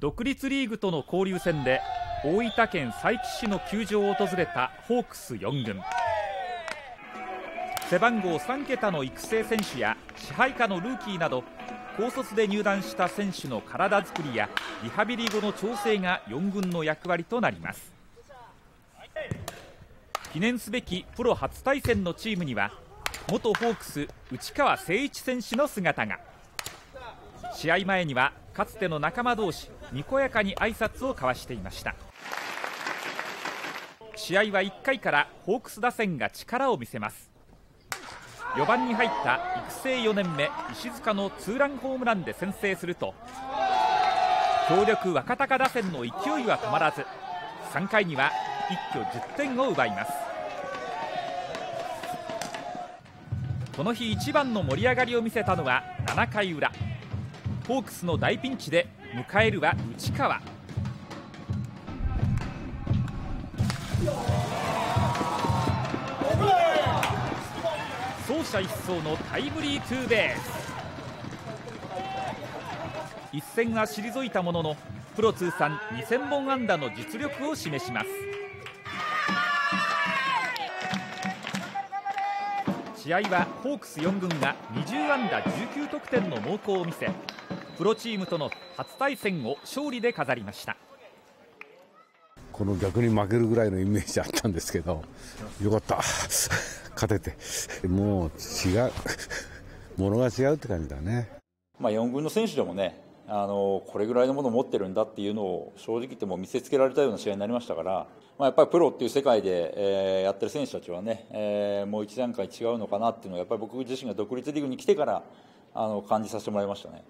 独立リーグとの交流戦で大分県佐伯市の球場を訪れたホークス4軍。背番号3桁の育成選手や支配下のルーキーなど高卒で入団した選手の体作りやリハビリ後の調整が4軍の役割となります。記念すべきプロ初対戦のチームには元ホークス内川誠一選手の姿が。試合前にはかつての仲間同士にこやかに挨拶を交わしていました。試合は1回からホークス打線が力を見せます。4番に入った育成4年目石塚のツーランホームランで先制すると、強力若隆打線の勢いは止まらず3回には一挙10点を奪います。この日一番の盛り上がりを見せたのは7回裏、ホークスの大ピンチで迎えるは内川。走者一掃のタイムリーツーベース。一戦は退いたもののプロ通算2000本安打の実力を示します。試合はホークス4軍が20安打19得点の猛攻を見せ、プロチームとの初対戦を勝利で飾りました。この逆に負けるぐらいのイメージあったんですけど、よかった勝てて、もう違うものが違うって感じだね。まあ4軍の選手でもね、これぐらいのものを持ってるんだっていうのを正直言っても見せつけられたような試合になりましたから、まあ、やっぱりプロっていう世界で、やってる選手たちはね、もう一段階違うのかなっていうのはやっぱり僕自身が独立リーグに来てから感じさせてもらいましたね。